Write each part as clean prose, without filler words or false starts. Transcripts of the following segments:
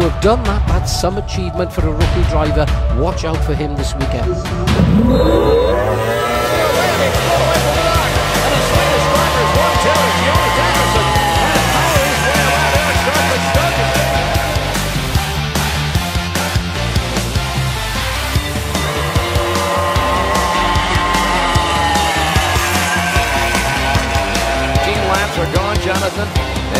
to have done that, that's some achievement for a rookie driver. Watch out for him this weekend. Are gone, Jonathan,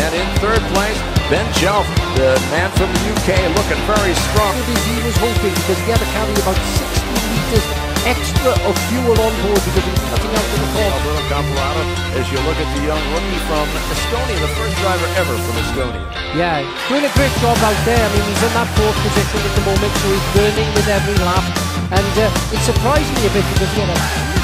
and in third place, Ben Jelf, the man from the UK, looking very strong. He was hoping, because he had to carry about 60 litres extra of fuel on board because he was cutting out to the corner. Alberto Caporata, as you look at the young rookie from Estonia, the first driver ever from Estonia. Yeah, doing a great job out there. I mean, he's in that fourth position at the moment, so he's burning with every lap, and it's surprising me a bit because, you know,